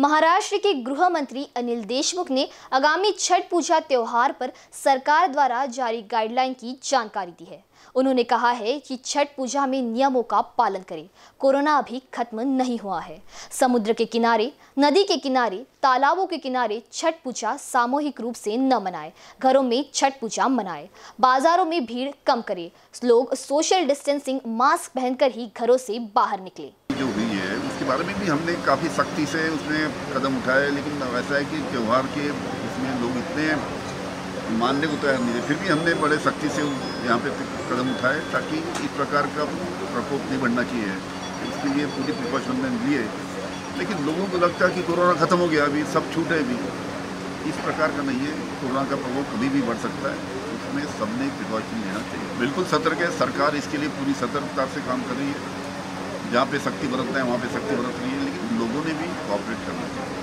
महाराष्ट्र के गृह मंत्री अनिल देशमुख ने आगामी छठ पूजा त्योहार पर सरकार द्वारा जारी गाइडलाइन की जानकारी दी है। उन्होंने कहा है कि छठ पूजा में नियमों का पालन करें। कोरोना अभी खत्म नहीं हुआ है। समुद्र के किनारे, नदी के किनारे, तालाबों के किनारे छठ पूजा सामूहिक रूप से न मनाएं। घरों में छठ पूजा मनाएं। बाजारों में भीड़ कम करें। लोग सोशल डिस्टेंसिंग, मास्क पहनकर ही घरों से बाहर निकलें। जो हुई है उसके बारे में भी हमने काफ़ी सख्ती से उसमें कदम उठाए, लेकिन वैसा है कि त्यौहार के इसमें लोग इतने मानने को तैयार नहीं है। फिर भी हमने बड़े सख्ती से यहाँ पे कदम उठाए ताकि इस प्रकार का प्रकोप नहीं बढ़ना चाहिए। इसके लिए पूरी प्रिकॉशन हमने लिए, लेकिन लोगों को लगता है कि कोरोना ख़त्म हो गया, अभी सब छूटे। भी इस प्रकार का नहीं है। कोरोना का प्रकोप कभी भी बढ़ सकता है, उसमें सबने प्रिकॉशन लेना चाहिए। बिल्कुल सतर्क है सरकार, इसके लिए पूरी सतर्कता से काम कर रही है। जहाँ पर सख्ती बरतना है वहाँ पर सख्ती बरत रही है, लेकिन लोगों ने भी कॉपरेट करना चाहिए।